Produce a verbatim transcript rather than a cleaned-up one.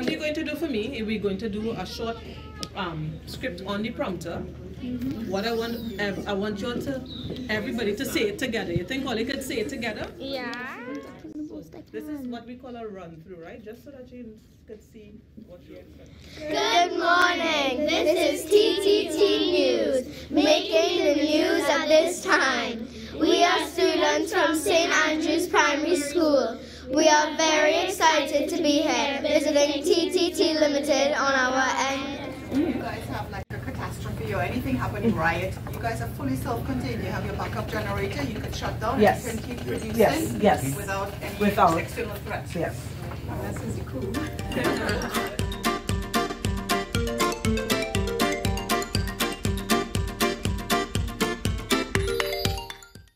what you're going to do for me, we're going to do a short um, script on the prompter. Mm-hmm. What I want, I want you all to, everybody to say it together. You think all you could say it together? Yeah. This is what we call a run through, right? Just so that you could see what you're expecting. Good morning. This is T T T News, making the news at this time. We are students from Saint Andrew's Primary School. We are very excited to be here, visiting T T T Limited on our end. You guys have like a catastrophe or anything happening, riot. You guys are fully self-contained. You have your backup generator. You can shut down yes. and you can keep producing yes. Yes. without any without. external threats. Yes. That's really cool.